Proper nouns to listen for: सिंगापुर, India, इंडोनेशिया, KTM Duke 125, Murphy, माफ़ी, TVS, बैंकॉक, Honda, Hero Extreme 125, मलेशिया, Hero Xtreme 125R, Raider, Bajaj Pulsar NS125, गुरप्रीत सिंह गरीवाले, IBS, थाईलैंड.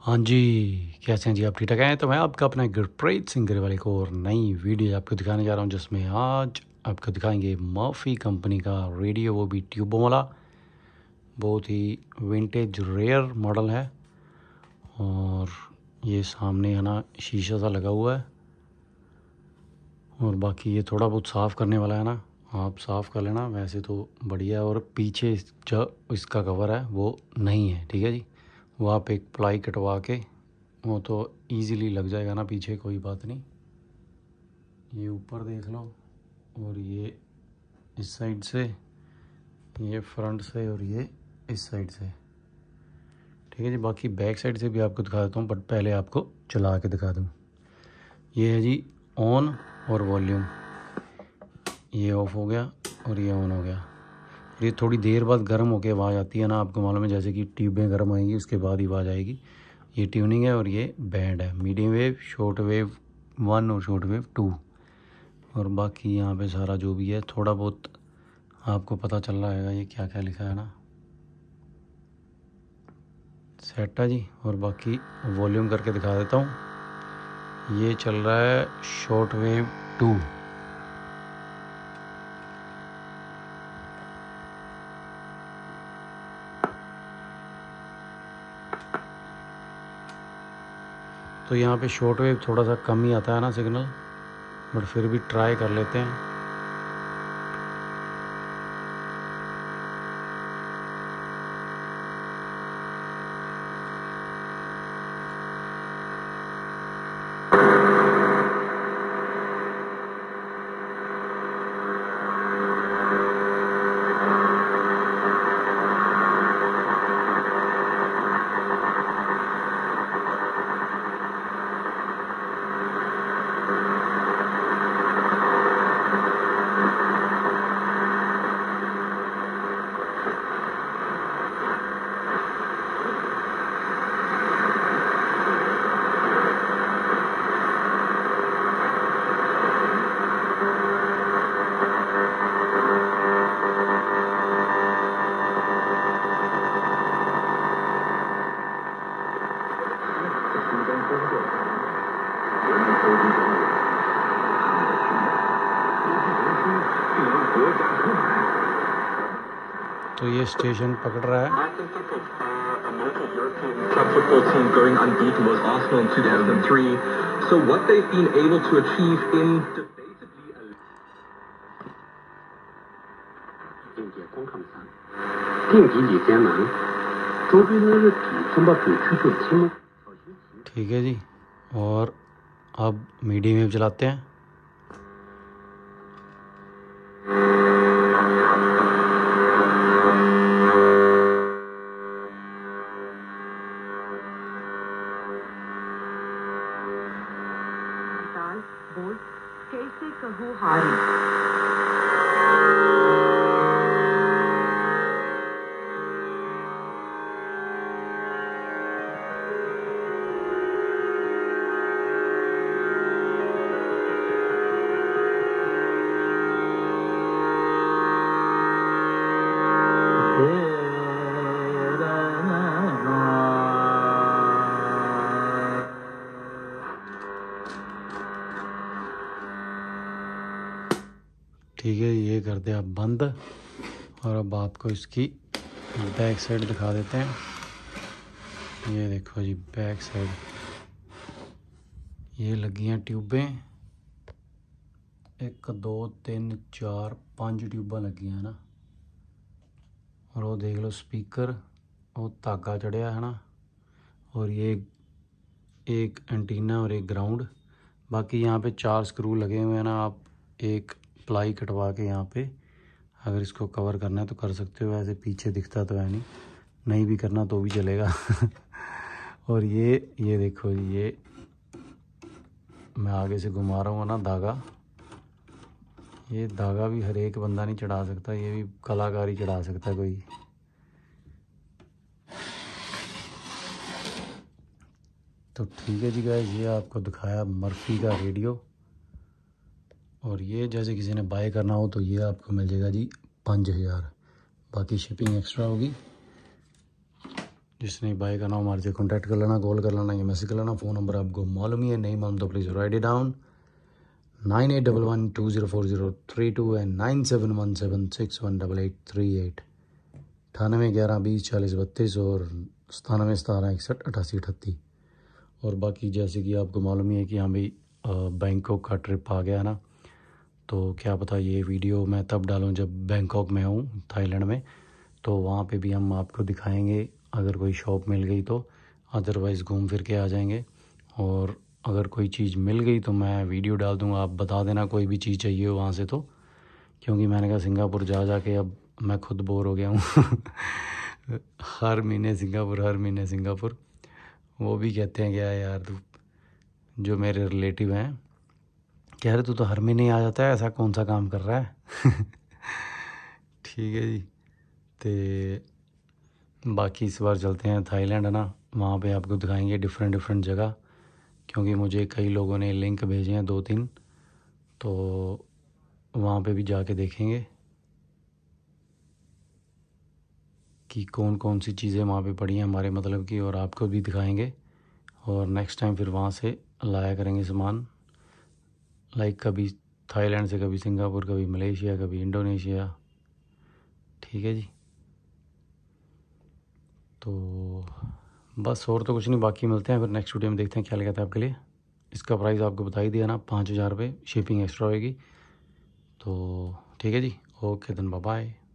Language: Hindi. हाँ जी, कैसे हैं जी आप? ठीक ठाक हैं? तो मैं आपका अपना गुरप्रीत सिंह गरीवाले को और नई वीडियो आपको दिखाने जा रहा हूं, जिसमें आज आपको दिखाएंगे माफ़ी कंपनी का रेडियो, वो भी ट्यूबों वाला। बहुत ही विंटेज रेयर मॉडल है और ये सामने है ना शीशा सा लगा हुआ है। और बाकी ये थोड़ा बहुत साफ़ करने वाला है ना, आप साफ़ कर लेना, वैसे तो बढ़िया। और पीछे जो इसका कवर है वो नहीं है, ठीक है जी, वो आप एक प्लाई कटवा के वो तो ईज़िली लग जाएगा ना पीछे, कोई बात नहीं। ये ऊपर देख लो और ये इस साइड से, ये फ्रंट से और ये इस साइड से, ठीक है जी। बाकी बैक साइड से भी आपको दिखा देता हूँ, बट पहले आपको चला के दिखा दूँ। ये है जी ऑन और वॉल्यूम, ये ऑफ हो गया और ये ऑन हो गया। ये थोड़ी देर बाद गर्म होकर आवाज़ आती है ना, आपको मालूम है, जैसे कि ट्यूबें गर्म आएंगी उसके बाद ही आवाज़ आएगी। ये ट्यूनिंग है और ये बैंड है, मीडियम वेव, शॉर्ट वेव 1 और शॉर्ट वेव 2। और बाकी यहाँ पे सारा जो भी है, थोड़ा बहुत आपको पता चल रहा है ये क्या क्या लिखा है ना, सेट है जी। और बाकी वॉल्यूम करके दिखा देता हूँ, ये चल रहा है शॉर्ट वेव 2। तो यहाँ पे शॉर्ट वेव थोड़ा सा कम ही आता है ना सिग्नल, बट फिर भी ट्राई कर लेते हैं। तो ये स्टेशन पकड़ रहा है। ठीक है जी, और अब मीडियम वेव चलाते हैं। कैसे कहूँ हारी, ठीक है, ये कर दे आप बंद। और अब आपको इसकी बैक साइड दिखा देते हैं। ये देखो जी बैक साइड, ये लगी हैं ट्यूबें, 1 2 3 4 5 ट्यूबा लगी हैं ना। और वो देख लो स्पीकर, वो धागा चढ़िया है ना। और ये एक एंटीना और एक ग्राउंड। बाकी यहाँ पे 4 स्क्रू लगे हुए हैं ना, आप एक प्लाई कटवा के यहाँ पे अगर इसको कवर करना है तो कर सकते हो। वैसे पीछे दिखता तो है नहीं भी करना तो भी चलेगा। और ये देखो, ये मैं आगे से घुमा रहा हूँ ना धागा, ये धागा भी हर एक बंदा नहीं चढ़ा सकता, ये भी कलाकार ही चढ़ा सकता है कोई। तो ठीक है जी गाइस, ये आपको दिखाया मर्फी का रेडियो। और ये जैसे किसी ने बाय करना हो तो ये आपको मिल जाएगा जी 5000, बाकी शिपिंग एक्स्ट्रा होगी। जिसने भाई का नाम हमारे से कॉन्टैक्ट कर लेना, कॉल कर लेना या मैसेज कर लेना। फ़ोन नंबर आपको मालूम ही है, नहीं मालूम तो please write it down 9811204032 and 9717618838 9811204032 और 9717618838। और बाकी जैसे कि आपको मालूम ही है कि हाँ भाई बैंकॉक का ट्रिप आ गया ना, तो क्या पता ये वीडियो मैं तब डालूँ जब बैंकॉक में हूँ थाईलैंड में, तो वहाँ पे भी हम आपको दिखाएंगे अगर कोई शॉप मिल गई तो, अदरवाइज़ घूम फिर के आ जाएंगे। और अगर कोई चीज़ मिल गई तो मैं वीडियो डाल दूँगा, आप बता देना कोई भी चीज़ चाहिए हो वहाँ से, तो क्योंकि मैंने कहा सिंगापुर जा जा के अब मैं खुद बोर हो गया हूँ हर महीने सिंगापुर। वो भी कहते हैं क्या यार तू, जो मेरे रिलेटिव हैं कह रहे तू तो हर महीने आ जाता है, ऐसा कौन सा काम कर रहा है ठीक है जी। तो बाकी इस बार चलते हैं थाईलैंड है ना, वहाँ पे आपको दिखाएंगे डिफरेंट जगह, क्योंकि मुझे कई लोगों ने लिंक भेजे हैं 2-3, तो वहाँ पे भी जाके देखेंगे कि कौन कौन सी चीज़ें वहाँ पे पड़ी हैं हमारे मतलब की, और आपको भी दिखाएंगे। और नेक्स्ट टाइम फिर वहाँ से लाया करेंगे सामान, लाइक कभी थाईलैंड से, कभी सिंगापुर, कभी मलेशिया, कभी इंडोनेशिया, ठीक है जी। तो बस और तो कुछ नहीं, बाकी मिलते हैं फिर नेक्स्ट वीडियो में, देखते हैं क्या लगता है आपके लिए। इसका प्राइस आपको बता ही दिया ना, 5000 रुपये शिपिंग एक्स्ट्रा होगी, तो ठीक है जी। Okay then bye bye.